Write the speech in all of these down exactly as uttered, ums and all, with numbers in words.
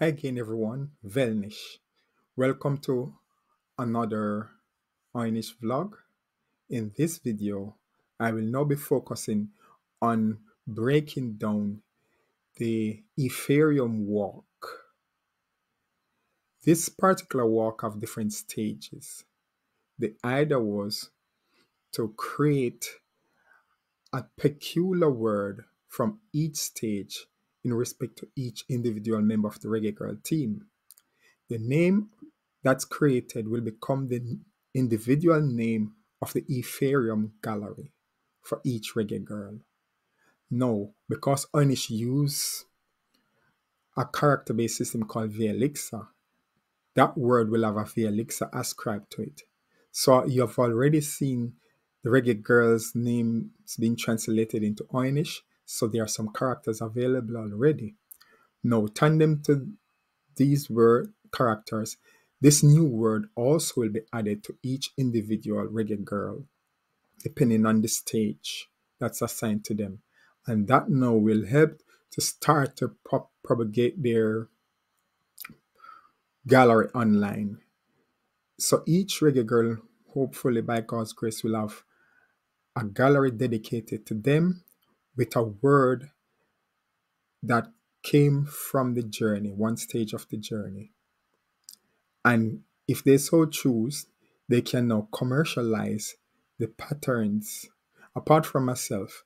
Hi again everyone, Velnish. Welcome to another Oy'Nissh vlog. In this video, I will now be focusing on breaking down the Efeirem walk. This particular walk have different stages. The idea was to create a peculiar word from each stage in respect to each individual member of the Reggae Girl team. The name that's created will become the individual name of the Efeirem gallery for each Reggae Girl. Now, because Oy'Nissh use a character-based system called V-Elixir, that word will have a V-Elixir ascribed to it. So you have already seen the Reggae Girl's name being translated into Oy'Nissh, so there are some characters available already. Now, tandem to these word characters, this new word also will be added to each individual Reggae Girl, depending on the stage that's assigned to them. And that now will help to start to prop propagate their gallery online. So each Reggae Girl, hopefully by God's grace, will have a gallery dedicated to them, with a word that came from the journey, one stage of the journey. And if they so choose, they can now commercialize the patterns. Apart from myself,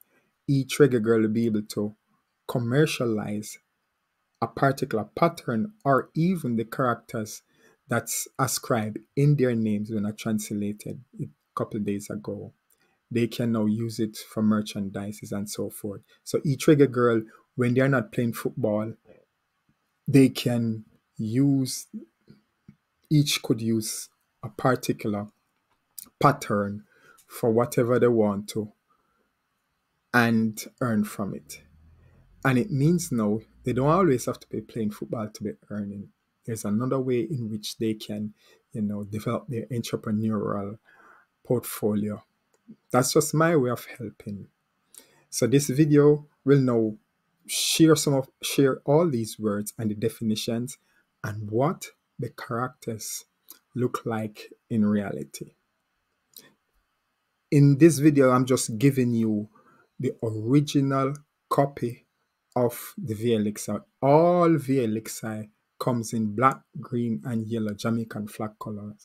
each Reggae Girl will be able to commercialize a particular pattern or even the characters that's ascribed in their names when I translated it a couple of days ago. They can now use it for merchandises and so forth. So each Reggae Girl, when they're not playing football, they can use, each could use a particular pattern for whatever they want to and earn from it. And it means now they don't always have to be playing football to be earning. There's another way in which they can, you know, develop their entrepreneurial portfolio. That's just my way of helping. So this video will now share some of share all these words and the definitions and what the characters look like in reality. In this video, I'm just giving you the original copy of the V-Elixir. All V-Elixir comes in black, green, and yellow Jamaican flag colors.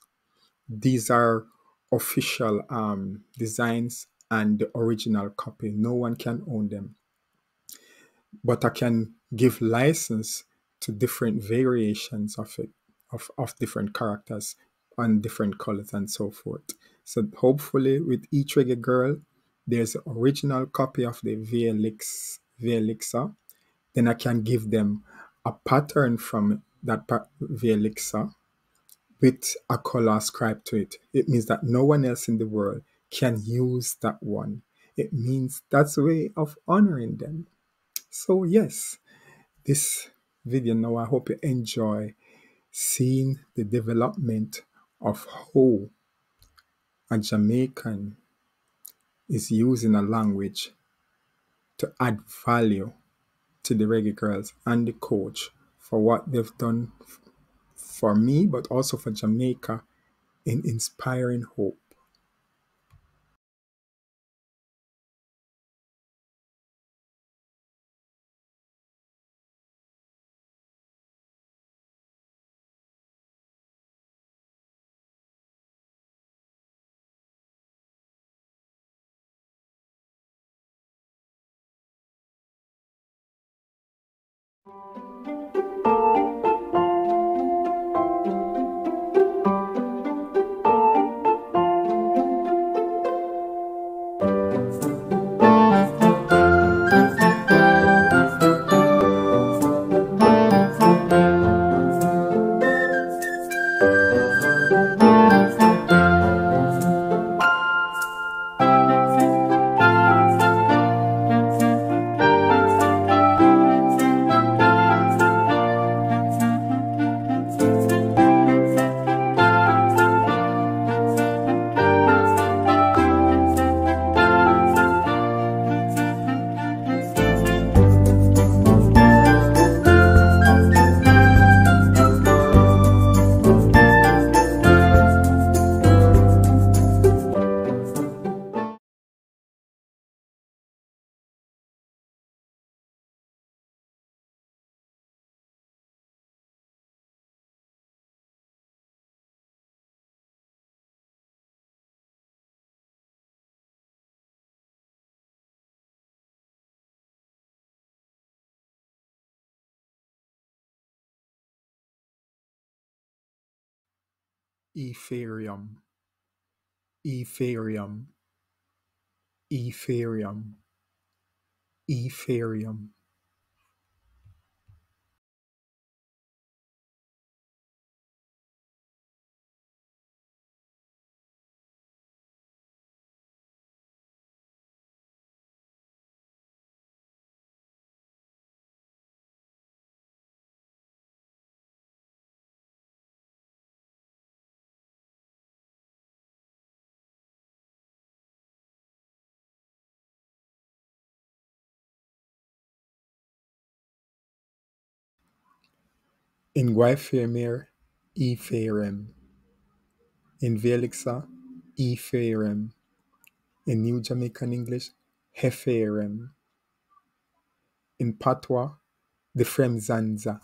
These are official um, designs and the original copy. No one can own them, but I can give license to different variations of it, of, of different characters and different colors and so forth. So hopefully with each Reggae Girl, there's an original copy of the V-Elixir. Then I can give them a pattern from that V-Elixir with a color ascribed to it. It means that no one else in the world can use that one. It means that's a way of honoring them. So yes, this video now, I hope you enjoy seeing the development of how a Jamaican is using a language to add value to the Reggae Girls and the coach for what they've done for me, but also for Jamaica, in inspiring hope. Éffáriom, Éffáriom, Éffáriom, Éffáriom. In Guayfairmere, Efeirem. In V-Elixir, Efeirem. In New Jamaican English, Hefeirem. In Patois, the Fremzanza.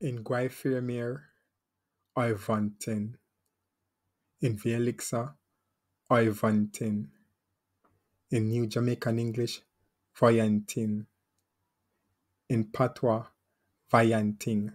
In Guayfairmere, Ivantin. In V-Elixir, Ivantin. In New Jamaican English, Viantin. In Patois, Viantin.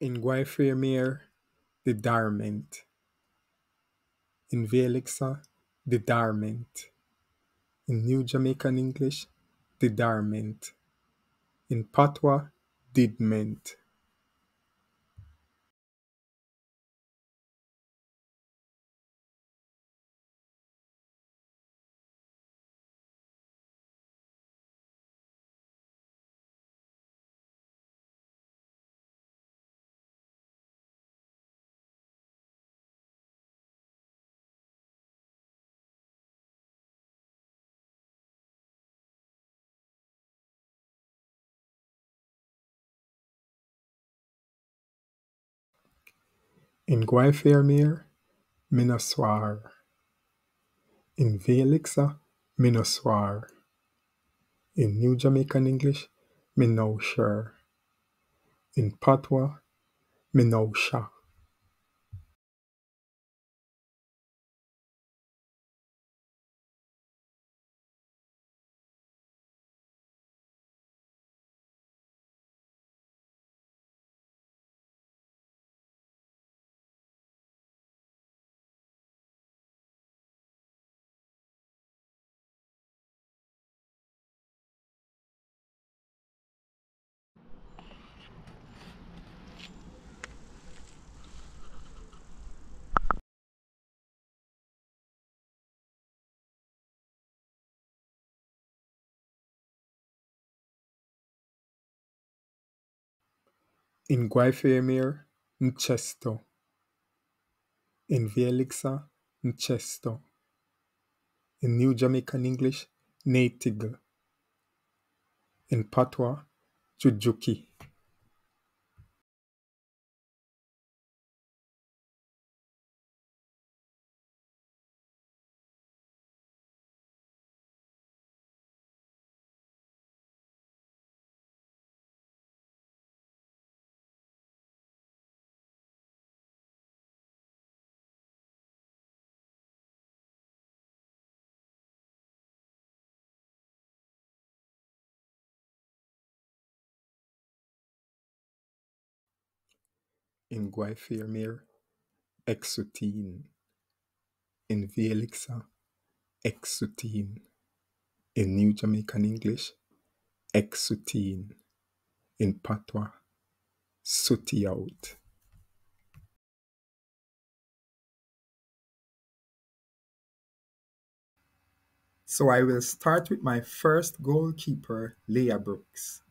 In Guayfairmere, the Darment. In V-Elixir, the Darment. In New Jamaican English, the Darment. In Patois, Didment. In Guayfairmere, Minoswar. In V-Elixir, Minoswar. In New Jamaican English, Minosher. In Patois, Minosha. In Guayfairmere, Nchesto. In V-Elixir, Nchesto. In New Jamaican English, Natig. In Patois, Jujuki. In Guayfairmere, Exotin. In V-Elixir, Exotin. In New Jamaican English, Exotin. in patois, sooty out. So I will start with my first goalkeeper, Liya Brooks.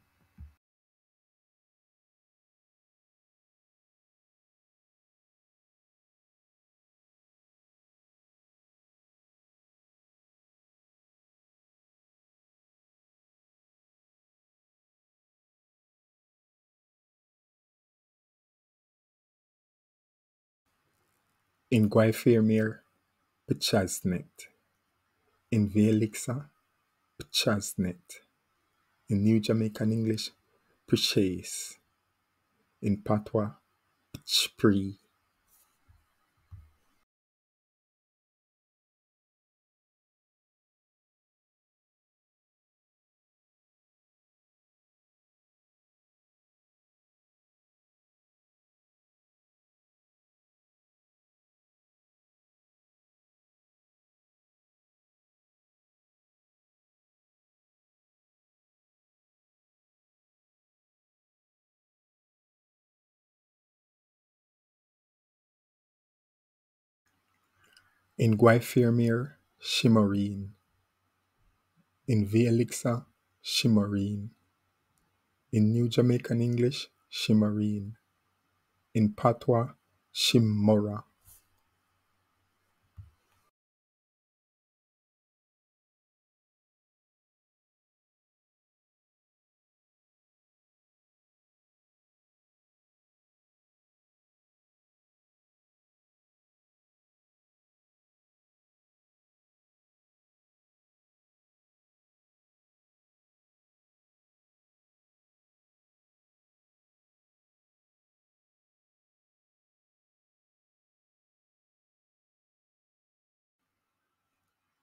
In Guayfairmere, Pachasnet. In V-Elixir, Pachasnet. In New Jamaican English, Pachase. In patois, Pachpri. In Guayfairmere, Shimmerine. In V-Elixir, Shimmerine. In New Jamaican English, Shimmerine. In patois, Shimmora.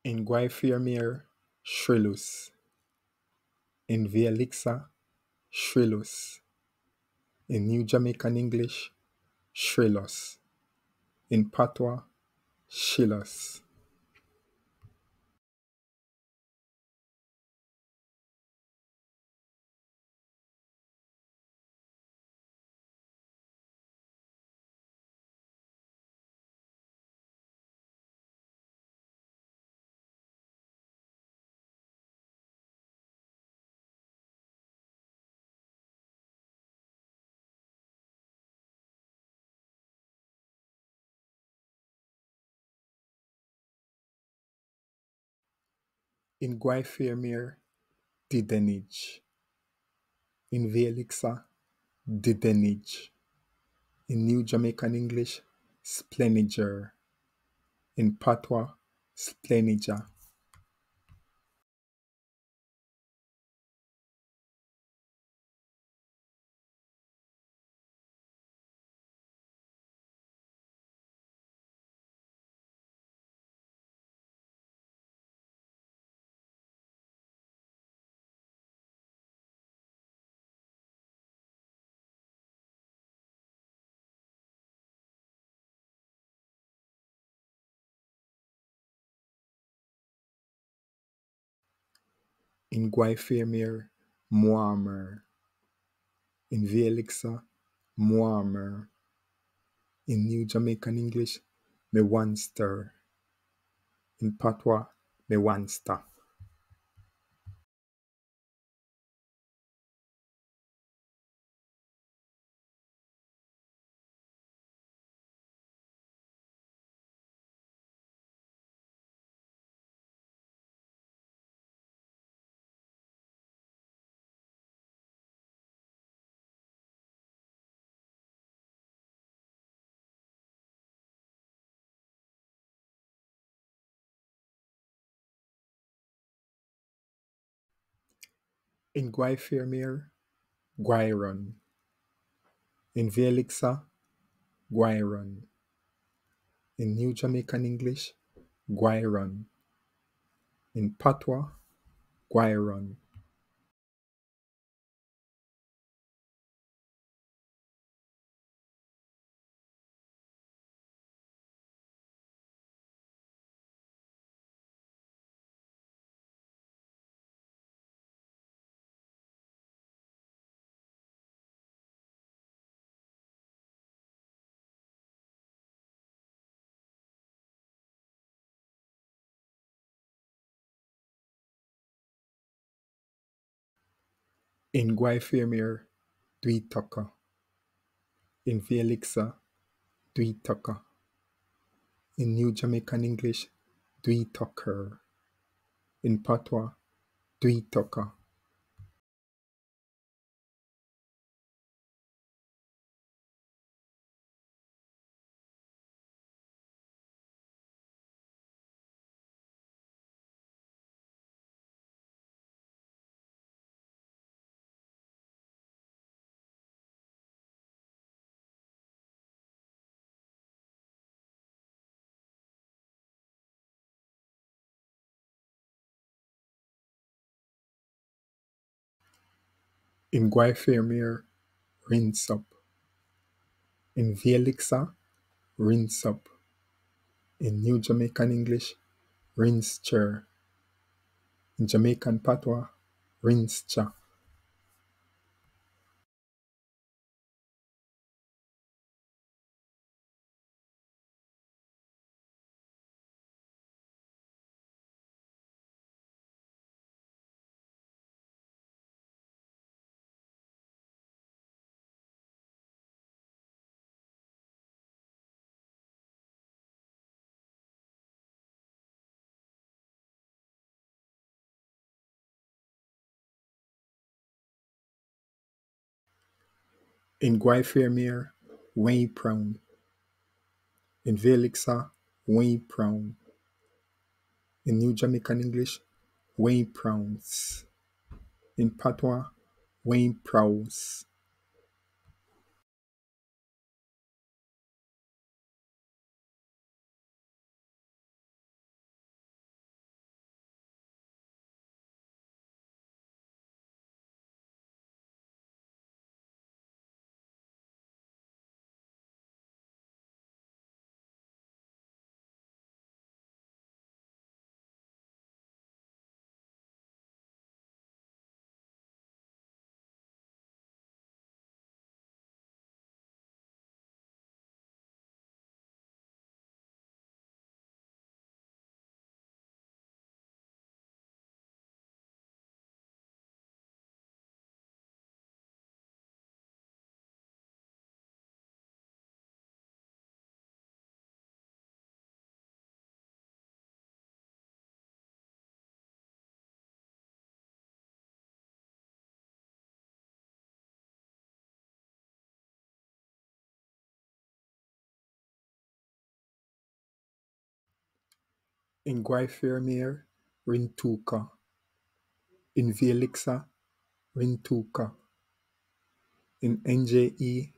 In Guayfairmere, Shrillus. In V-Elixir, Shrillus. In New Jamaican English, Shrillos. In patois, Shillos. In Guayfairmere, Didenage. In V-Elixir, Didenage. In New Jamaican English, Spleniger. In patois, Spleniger. In Guayfairmere, Moamer. In V-Elixir, Moamer. In New Jamaican English, Mewanster. In patois, Mewanster. In Guayfairmere, Guayron. In V-Elixir, Guayron. In New Jamaican English, Guayron. In patois, Guayron. In Guayfairmere, dwi taka. In V-Elixir, dwi taka. In New Jamaican English, dwi tucker. In Patois, dwi taka. In Guayfairmere, rinse up. In V-Elixir, rinse up. In New Jamaican English, rinse chair. In Jamaican Patois, rinse cha. In Guayfairmere, way prone. In V-Elixir, way prone. In New Jamaican English, way prowns. In Patois, way prowls. In Guayfairmere, rintuka. In V-Elixir, rintuka. In N J E,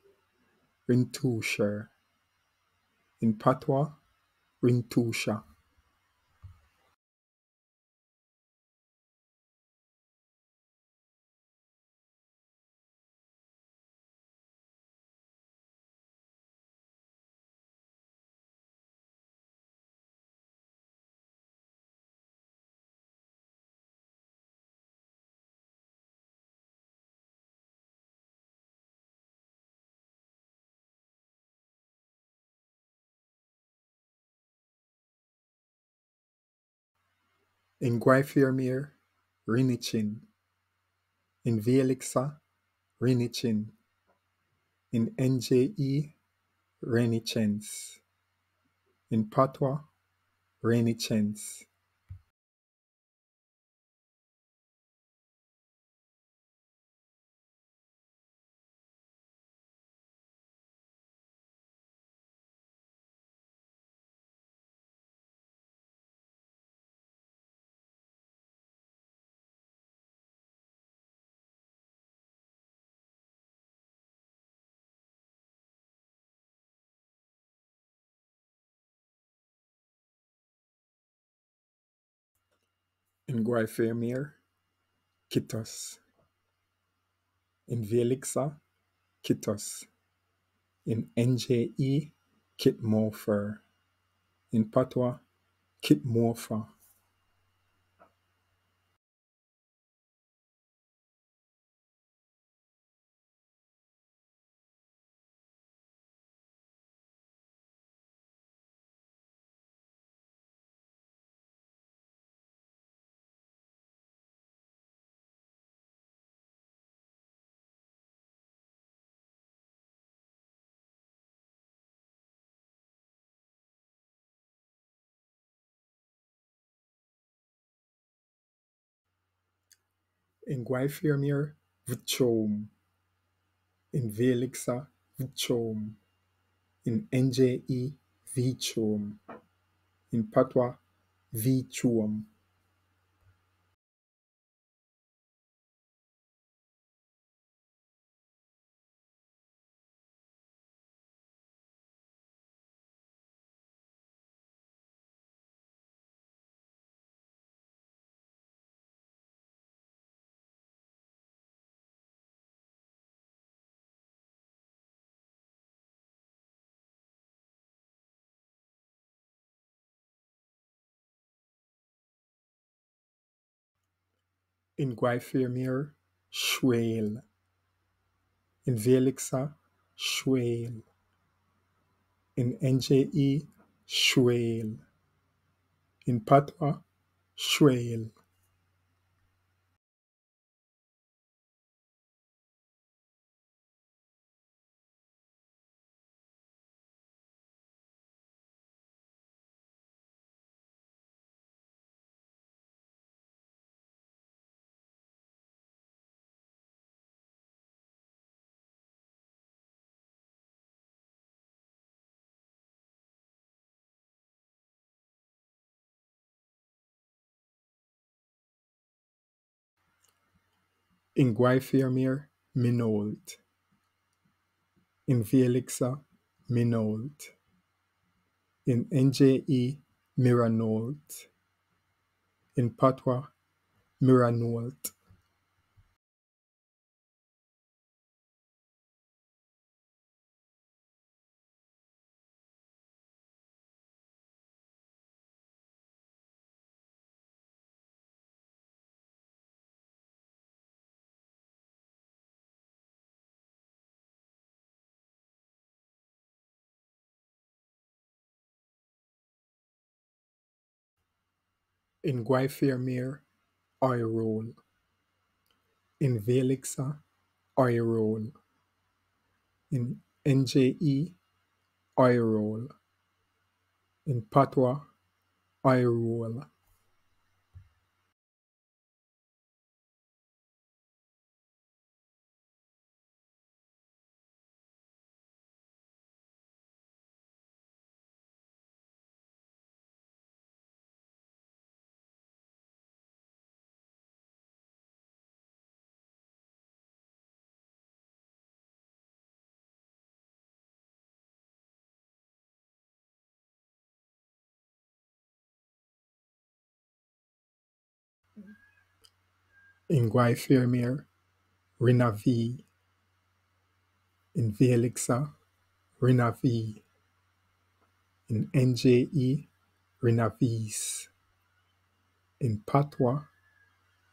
rintusher. In Patois, rintusha. In Guayfairmere, rinichin. In V-Elixir, rinichin. In N J E, renichens. In Patois, renichens. In Guayfairmere, kittos. In V-Elixir, kittos. In N J E, kitmorfer. In Patois, kitmorfer. In Guayfairmere, V'Chom. In V-Elixir, V'Chom. In N J E, V'Chom. In Patois, V'Chom. In Guayfairmere, Shweel. In V-Elixir, Shweel. In N J E, Shweel. In Patois, Shweel. In Guayfairmere, Minolt. In V-Elixir, Minolt. In N J E, Miranolt. In Patois, Miranolt. In Guayfairmere, Oyrol. In V-Elixir, Oyrol. In N J E, Oyrol. In Patois, Oyrol. In Guayfairmere, Rinavi. In V-Elixir, Rinavi. In N J E, Rinavis. In Patois,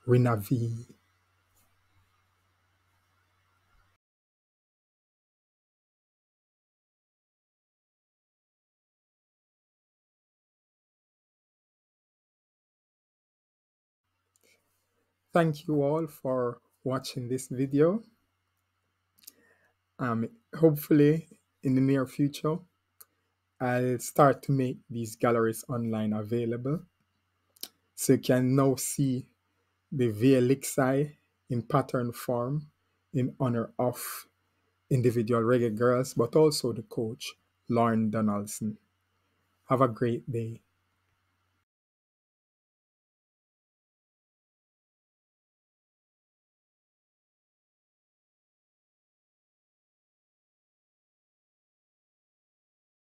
Rinavi. Thank you all for watching this video. Um, hopefully in the near future, I'll start to make these galleries online available. So you can now see the V-Elixir in pattern form in honor of individual reggae girls, but also the coach, Lorne Donaldson. Have a great day.